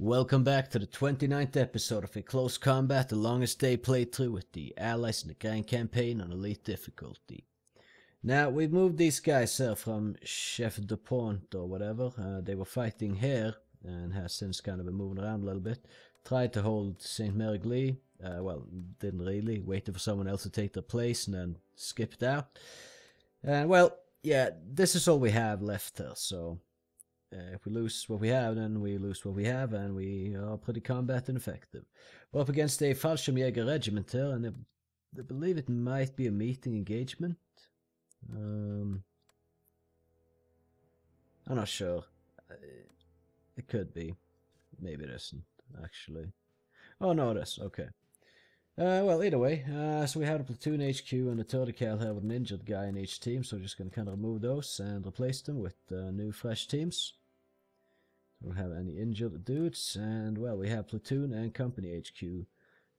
Welcome back to the 29th episode of A Close Combat, The Longest Day Playthrough with the Allies in the Grand Campaign on Elite Difficulty. Now, we moved these guys from Chef de Pont or whatever. They were fighting here and has since kind of been moving around a little bit. Tried to hold St. Marygley. Well, didn't really. Waited for someone else to take their place and then skipped out. And, well, yeah, this is all we have left here, so... if we lose what we have, then we lose what we have, and we are pretty combat ineffective. We're up against a Fallschirmjäger regiment here, and I believe it might be a meeting engagement. I'm not sure. It could be. Maybe it isn't, actually. Oh, no, it is. Okay. Well, either way, so we have a platoon HQ and a tortical here with an injured guy in each team, so we're just going to kind of remove those and replace them with new fresh teams. Don't have any injured dudes, and well, we have platoon and company HQ,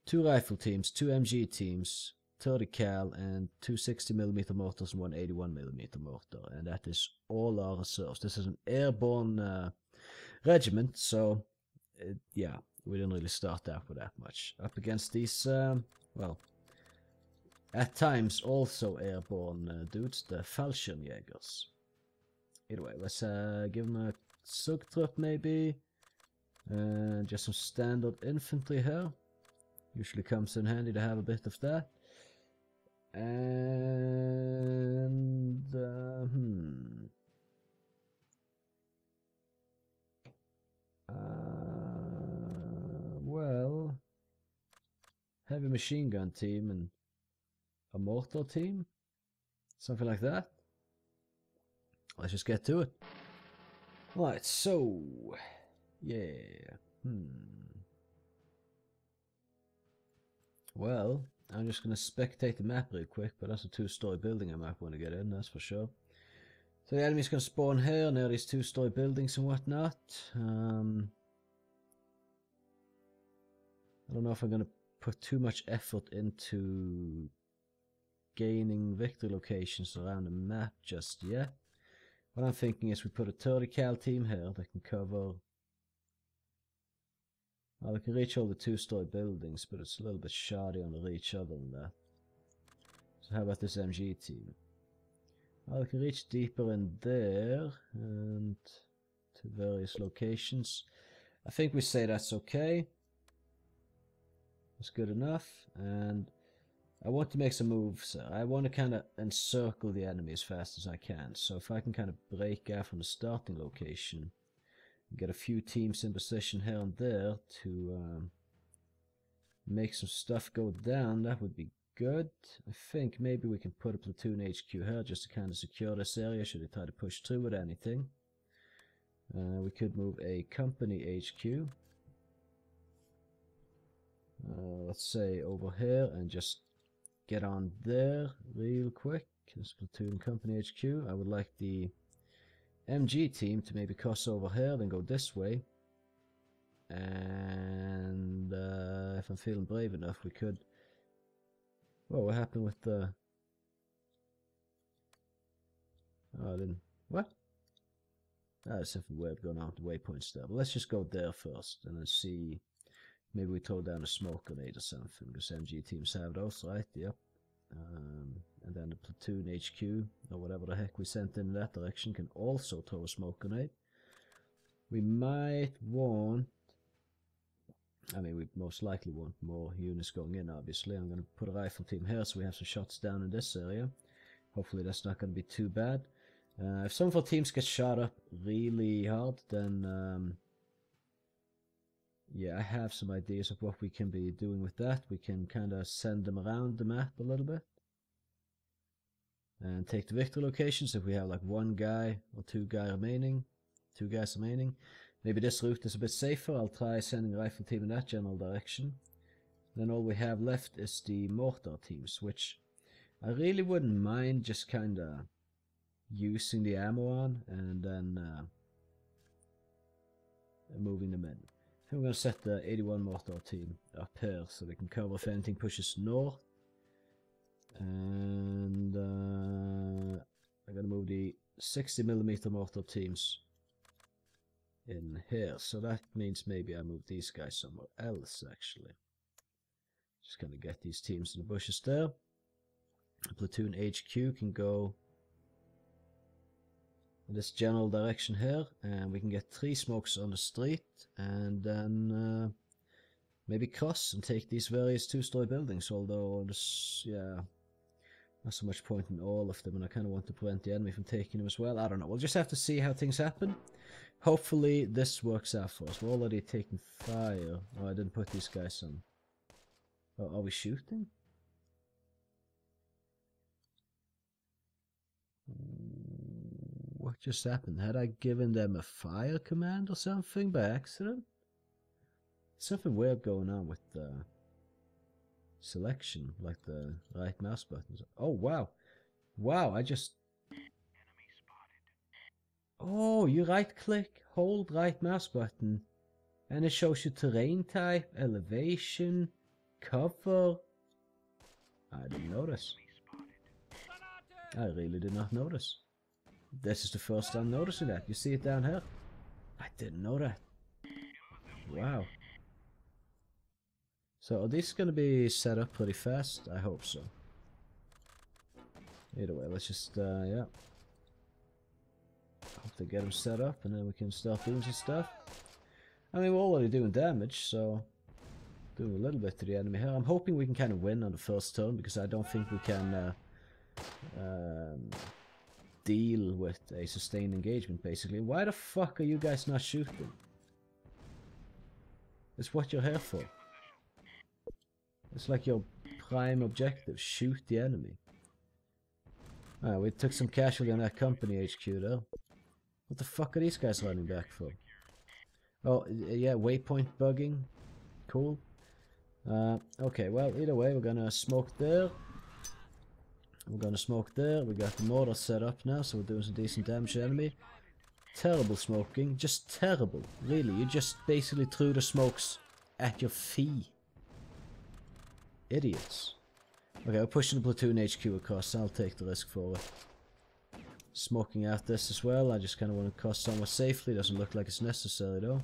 two rifle teams, two MG teams, tortical, and two 60mm mortars and one 81mm mortar, and that is all our reserves. This is an airborne regiment, so yeah. We didn't really start out with that much. Up against these, well, at times also airborne dudes, the Fallschirmjägers. Either way, let's give them a Sugtrupp maybe. And just some standard infantry here. Usually comes in handy to have a bit of that. And... well, heavy machine gun team and a mortar team, something like that. Let's just get to it. Right, so yeah, well, I'm just gonna spectate the map real quick, but that's a two-story building I might want to get in, that's for sure. So the enemies can spawn here near these two-story buildings and whatnot. I don't know if I'm going to put too much effort into gaining victory locations around the map just yet. What I'm thinking is we put a 30 cal team here that can cover... well, we can reach all the two-story buildings, but it's a little bit shoddy on the reach other than that. So how about this MG team? Well, we can reach deeper in there and to various locations. I think we say that's okay. That's good enough, and I want to make some moves. I want to kind of encircle the enemy as fast as I can, so if I can kind of break out from the starting location and get a few teams in position here and there to make some stuff go down, that would be good. I think maybe we can put a platoon HQ here just to kind of secure this area should they try to push through with anything. We could move a company HQ. Let's say over here and just get on there real quick. This platoon company HQ. I would like the MG team to maybe cross over here, then go this way. And if I'm feeling brave enough, we could. Well, what happened with the? Oh, I didn't. What? Oh, there's something weird going on with the waypoints there. But let's just go there first and then see. Maybe we throw down a smoke grenade or something, because MG teams have those, right? Yep. And then the platoon HQ, or whatever the heck we sent in that direction, can also throw a smoke grenade. We might want... I mean, we most likely want more units going in, obviously. I'm going to put a rifle team here, so we have some shots down in this area. Hopefully that's not going to be too bad. If some of our teams get shot up really hard, then... yeah, I have some ideas of what we can be doing with that. We can kind of send them around the map a little bit. And take the victory locations if we have like one guy or two guys remaining. Maybe this route is a bit safer. I'll try sending a rifle team in that general direction. Then all we have left is the mortar teams, which I really wouldn't mind just kind of using the ammo on and then moving them in. I'm going to set the 81 mortar team up here so they can cover if anything pushes north. And I'm going to move the 60mm mortar teams in here. So that means maybe I move these guys somewhere else, actually. Just gonna get these teams in the bushes there. Platoon HQ can go in this general direction here, and we can get 3 smokes on the street, and then maybe cross and take these various 2-story buildings, although this, yeah, not so much point in all of them, and I kind of want to prevent the enemy from taking them as well. I don't know, we'll just have to see how things happen. Hopefully this works out for us. We're already taking fire. Oh, I didn't put these guys on. Oh, are we shooting? What just happened? Had I given them a fire command or something by accident? Something weird going on with the selection, like the right mouse button. Oh wow, wow! I just... Oh, you right click, hold right mouse button, and it shows you terrain type, elevation, cover. I didn't notice. I really did not notice. This is the first time noticing that. You see it down here? I didn't know that. Wow. So are these going to be set up pretty fast? I hope so. Either way, let's just, yeah. Hope they get them set up and then we can start doing some stuff. I mean, we're already doing damage, so... doing a little bit to the enemy here. I'm hoping we can kind of win on the first turn, because I don't think we can... deal with a sustained engagement, basically. Why the fuck are you guys not shooting? It's what you're here for. It's like your prime objective, shoot the enemy. Alright, we took some casualty on that company HQ though. What the fuck are these guys running back for? Oh, yeah, waypoint bugging. Cool. Okay, well, either way, we're gonna smoke there. We're gonna smoke there. We got the mortar set up now, so we're doing some decent damage to the enemy. Terrible smoking. Just terrible. Really, you just basically threw the smokes at your feet. Idiots. Okay, we're pushing the platoon HQ across. I'll take the risk for it. Smoking out this as well. I just kind of want to cross somewhere safely. Doesn't look like it's necessary, though.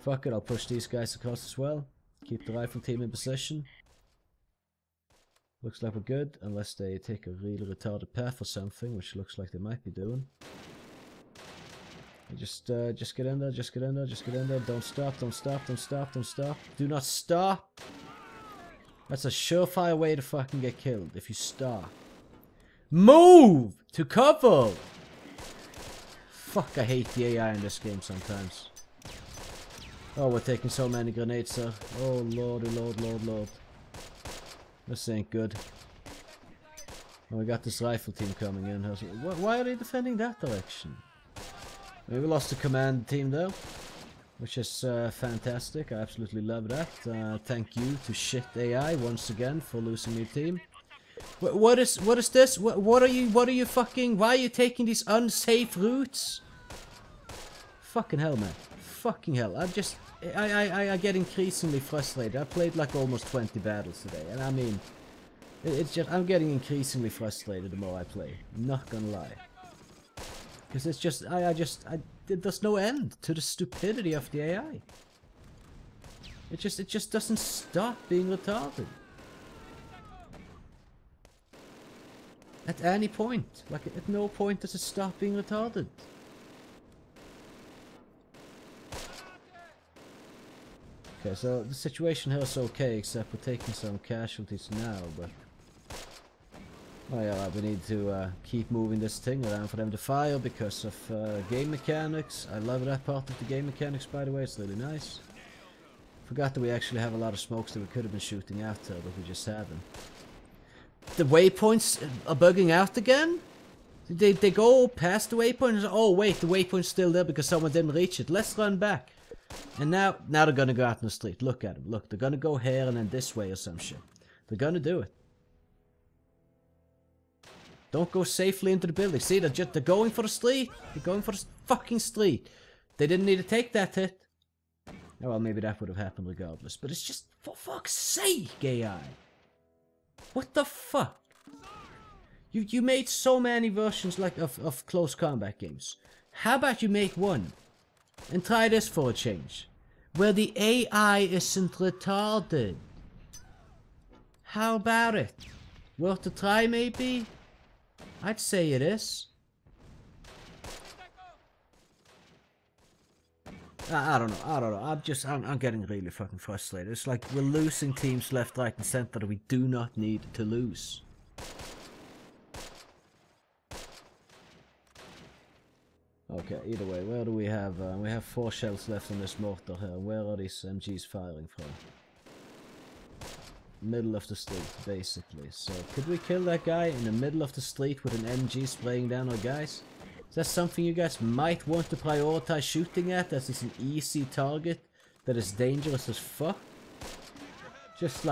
Fuck it, I'll push these guys across as well. Keep the rifle team in position. Looks like we're good, unless they take a really retarded path or something, which looks like they might be doing. Just get in there, just get in there, just get in there. Don't stop, don't stop, don't stop, don't stop. Do not stop! That's a surefire way to fucking get killed, if you stop. Move! To cover! Fuck, I hate the AI in this game sometimes. Oh, we're taking so many grenades, sir. Oh, lordy, lord, lord, lord. This ain't good. And we got this rifle team coming in. Why are they defending that direction? We lost the command team though, which is fantastic. I absolutely love that. Thank you to Shit AI once again for losing your team. What is this? What are you fucking? Why are you taking these unsafe routes? Fucking hell, man. Fucking hell. I get increasingly frustrated. I played like almost 20 battles today, and I mean, it's just, I'm getting increasingly frustrated the more I play, not gonna lie. Because it's just, there's no end to the stupidity of the AI. It just doesn't stop being retarded. At any point, like at no point does it stop being retarded. Okay, so the situation here is okay, except we're taking some casualties now, but... oh yeah, we need to keep moving this thing around for them to fire because of game mechanics. I love that part of the game mechanics, by the way, it's really nice. Forgot that we actually have a lot of smokes that we could have been shooting out there, but we just haven't. The waypoints are bugging out again? They go past the waypoint, oh wait, the waypoint's still there because someone didn't reach it. Let's run back. And now they're gonna go out in the street. Look at them. Look, they're gonna go here and then this way or some shit. They're gonna do it. Don't go safely into the building. See, they're going for the street. They're going for the fucking street. They didn't need to take that hit. Oh, well, maybe that would have happened regardless. But it's just, for fuck's sake, AI. What the fuck? You made so many versions like of close combat games. How about you make one And try this for a change. Where the AI isn't retarded. How about it? Worth a try maybe? I'd say it is. I don't know. I'm getting really fucking frustrated. It's like we're losing teams left, right, and center that we do not need to lose. Okay, either way, where do we have? We have 4 shells left on this mortar here. Where are these MGs firing from? Middle of the street, basically. So, could we kill that guy in the middle of the street with an MG spraying down our guys? Is that something you guys might want to prioritize shooting at, as it's an easy target that is dangerous as fuck? Just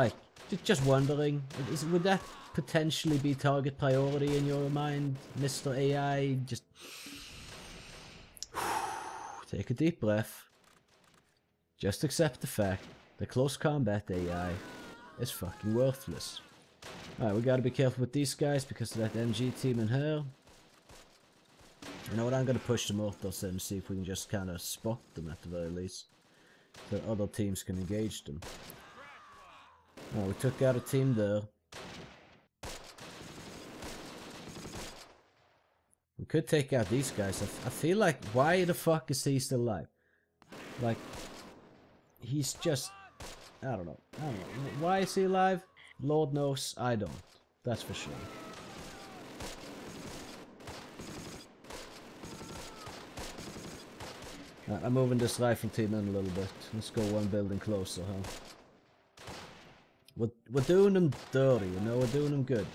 wondering, would that potentially be target priority in your mind, Mr. AI? Just take a deep breath. Just accept the fact that close combat AI is fucking worthless. Alright, we gotta be careful with these guys because of that MG team in here. You know what, I'm going to push the mortars in and see if we can just kind of spot them at the very least. So that other teams can engage them. Oh, we took out a team there. We could take out these guys. I feel like, why the fuck is he still alive? Like, he's just, I don't know. Why is he alive? Lord knows, I don't. That's for sure. Right, I'm moving this rifle team in a little bit. Let's go one building closer, huh? We're doing them dirty, you know, we're doing them good.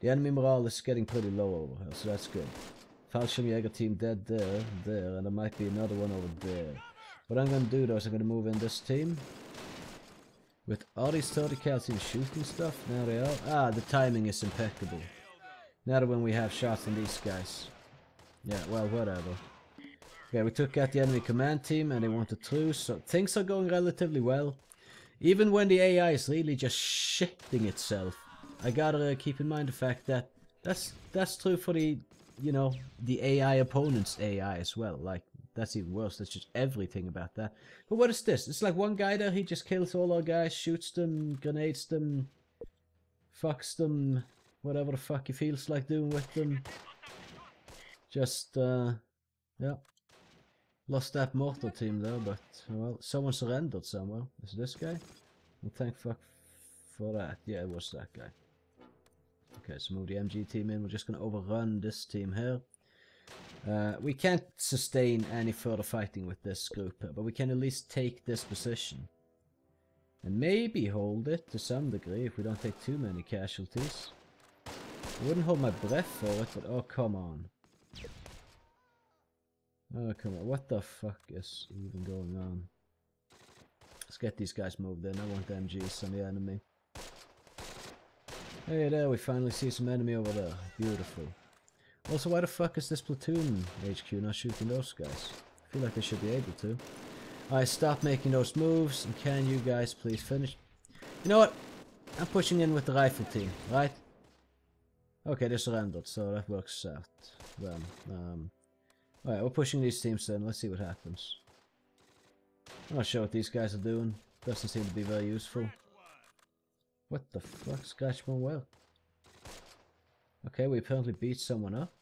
The enemy morale is getting pretty low over here, so that's good. Fallschirmjäger team dead there, and there might be another one over there. What I'm gonna do though is I'm gonna move in this team. With all these 30 cals even shooting stuff, now they are. Ah, the timing is impeccable. Now that when we have shots on these guys. Yeah, well, whatever. Okay, we took out the enemy command team and they want a truce, so things are going relatively well. Even when the AI is really just shitting itself, I gotta keep in mind the fact that that's true for the, you know, the AI opponent's AI as well. Like, that's even worse, that's just everything about that. But what is this? It's like one guy there, he just kills all our guys, shoots them, grenades them, fucks them, whatever the fuck he feels like doing with them. Just, yeah. Lost that mortar team though, but, well, someone surrendered somewhere. Is it this guy? And thank fuck for that. Yeah, it was that guy. Okay, so move the MG team in. We're just gonna overrun this team here. We can't sustain any further fighting with this group here, but we can at least take this position. And maybe hold it to some degree if we don't take too many casualties. I wouldn't hold my breath for it, but oh, come on. Oh, come on, what the fuck is even going on? Let's get these guys moved in. I want the MGs on the enemy. Hey there, we finally see some enemy over there. Beautiful. Also, why the fuck is this platoon HQ not shooting those guys? I feel like they should be able to. Alright, stop making those moves, and can you guys please finish? You know what? I'm pushing in with the rifle team, right? Okay, they surrendered, so that works out. Then, alright, we're pushing these teams in. Let's see what happens. I'm not sure what these guys are doing. Doesn't seem to be very useful. What the fuck? Scratch one well. Okay, we apparently beat someone up.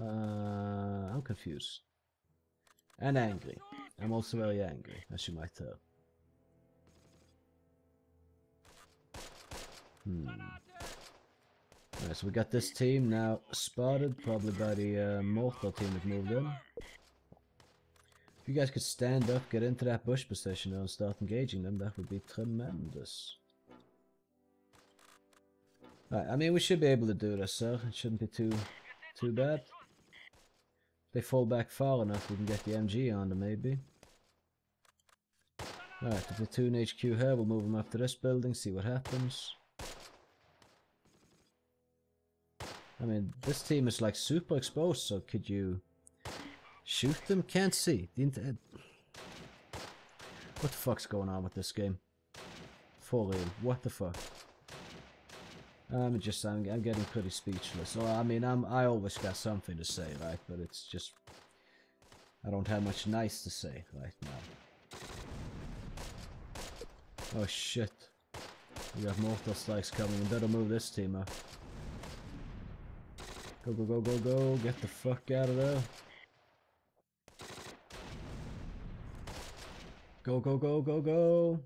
I'm confused. And angry. I'm also very angry, as you might tell. Alright, so we got this team now spotted, probably by the mortar team that moved in. If you guys could stand up, get into that bush position and start engaging them, that would be tremendous. Alright, I mean, we should be able to do this, sir. It shouldn't be too bad. If they fall back far enough, we can get the MG on them, maybe. Alright, the platoon HQ here, we'll move them up to this building, see what happens. I mean, this team is like super exposed, so could you shoot them? Can't see. What the fuck's going on with this game? For real, what the fuck? I'm getting pretty speechless. So I mean, I always got something to say, right? But it's just, I don't have much nice to say right now. Oh shit! We got mortar strikes coming. We better move this team up. Go go go go go! Get the fuck out of there! Go go go go go!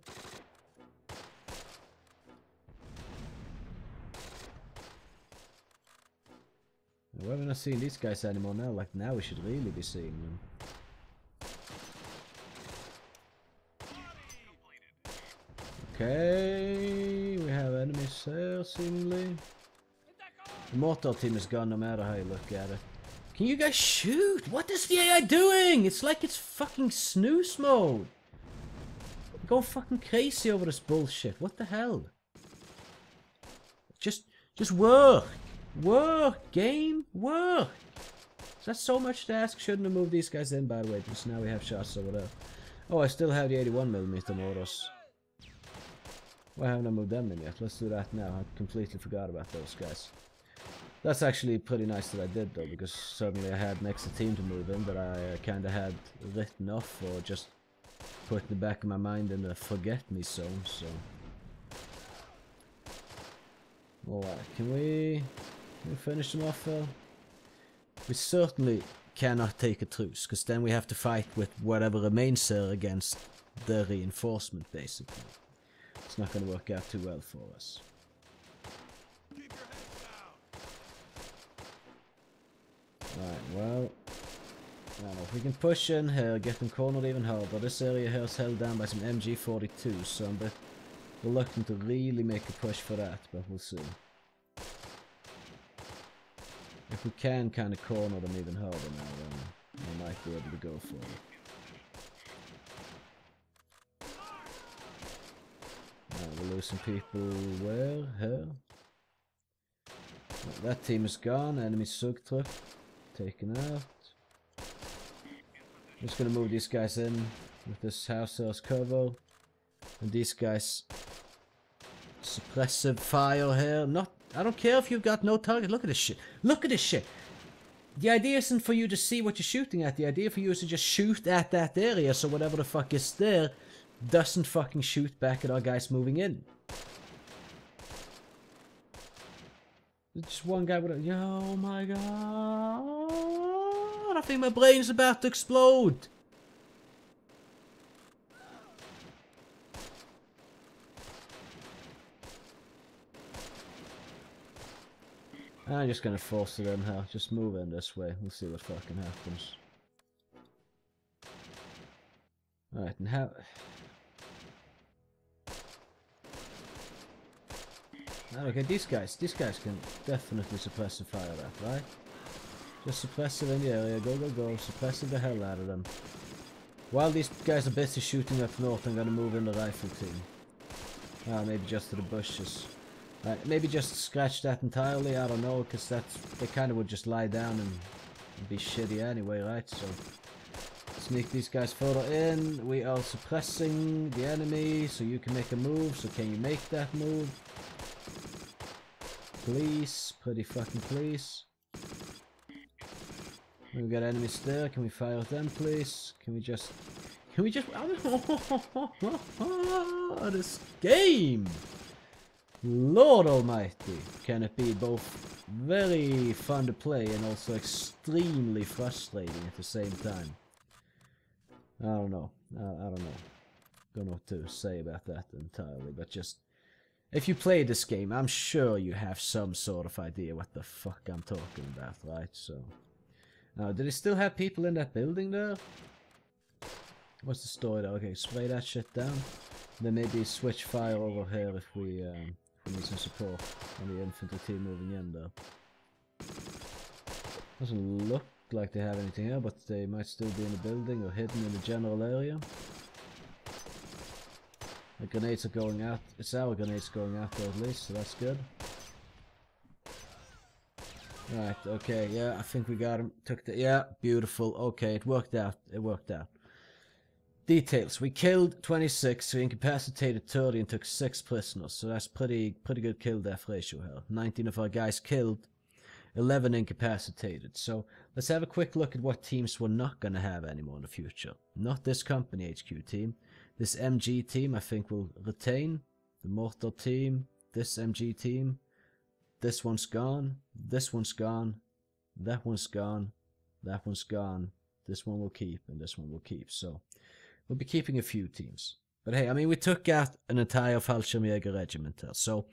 We're not seeing these guys anymore now, like now we should really be seeing them. Okay, we have enemies here, seemingly. The mortar team is gone no matter how you look at it. Can you guys shoot? What is the AI doing? It's like it's fucking snooze mode. I'm going fucking crazy over this bullshit. What the hell? Just work. Work, game, work! That's so much to ask. Shouldn't have moved these guys in, by the way, because now we have shots over there. Oh, I still have the 81mm mortars. Why haven't I moved them in yet? Let's do that now. I completely forgot about those guys. That's actually pretty nice that I did, though, because suddenly I had an extra team to move in that I kind of had written off or just put in the back of my mind in the forget-me zone, so... Alright, can we finish them off though? We certainly cannot take a truce, because then we have to fight with whatever remains there against the reinforcement, basically. It's not going to work out too well for us. Keep your heads down. Alright, well... I don't know, if we can push in here, get them cornered even harder. This area here is held down by some MG42, so I'm a bit reluctant to really make a push for that, but we'll see. If we can kind of corner them even harder now, then we might be able to go for it. We're losing people where? Here? Well, that team is gone, enemy Sugtrupp taken out. I'm just gonna move these guys in with this house as cover. And these guys... Suppressive fire here. I don't care if you've got no target. Look at this shit. Look at this shit. The idea isn't for you to see what you're shooting at. The idea for you is to just shoot at that area so whatever the fuck is there doesn't fucking shoot back at our guys moving in. Just one guy with a... Oh my god. I think my brain's about to explode. I'm just gonna force it in here. Just move in this way. We'll see what fucking happens. Alright, and okay, these guys can definitely suppress the fire that, right? Just suppress it in the area. Go, go, go. Suppress the hell out of them. While these guys are busy shooting up north, I'm gonna move in the rifle team. Ah, maybe just to the bushes. Right, maybe just scratch that entirely, I don't know, because they kind of would just lie down and be shitty anyway, right? So, sneak these guys further in. We are suppressing the enemy, so you can make a move, so can you make that move? Please, pretty fucking please. We've got enemies there, can we fire at them, please? Can we just... Oh, this game! Lord almighty, can it be both very fun to play and also extremely frustrating at the same time. I don't know what to say about that entirely, but just, if you play this game, I'm sure you have some sort of idea what the fuck I'm talking about, right? So, now, do they still have people in that building there? What's the story there? Okay, spray that shit down, then maybe switch fire over here if we, need some support on the infantry team moving in though. Doesn't look like they have anything here, but they might still be in the building or hidden in the general area. The grenades are going out. It's our grenades going out though at least, so that's good. Right, okay, yeah, I think we got him. Took the, yeah, beautiful. Okay, it worked out. Details. We killed 26, we incapacitated 30 and took 6 prisoners, so that's pretty good kill-death ratio here. 19 of our guys killed, 11 incapacitated. So let's have a quick look at what teams we're not going to have anymore in the future. Not this company HQ team. This MG team I think will retain. The Mortal team, this MG team, this one's gone, this one's gone, that one's gone, that one's gone, this one will keep, and this one will keep. So we'll be keeping a few teams. But hey, I mean, we took out an entire Fallschirmjäger regiment there. So,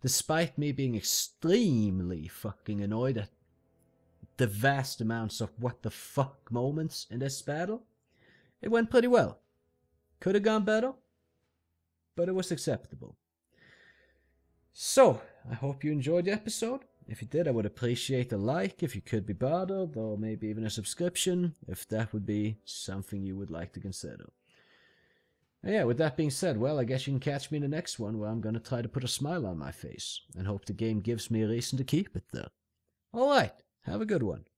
despite me being extremely fucking annoyed at the vast amounts of what the fuck moments in this battle, it went pretty well. Could have gone better, but it was acceptable. So, I hope you enjoyed the episode. If you did, I would appreciate a like if you could be bothered, or maybe even a subscription, if that would be something you would like to consider. Yeah, with that being said, well, I guess you can catch me in the next one where I'm going to try to put a smile on my face and hope the game gives me a reason to keep it there. Alright, have a good one.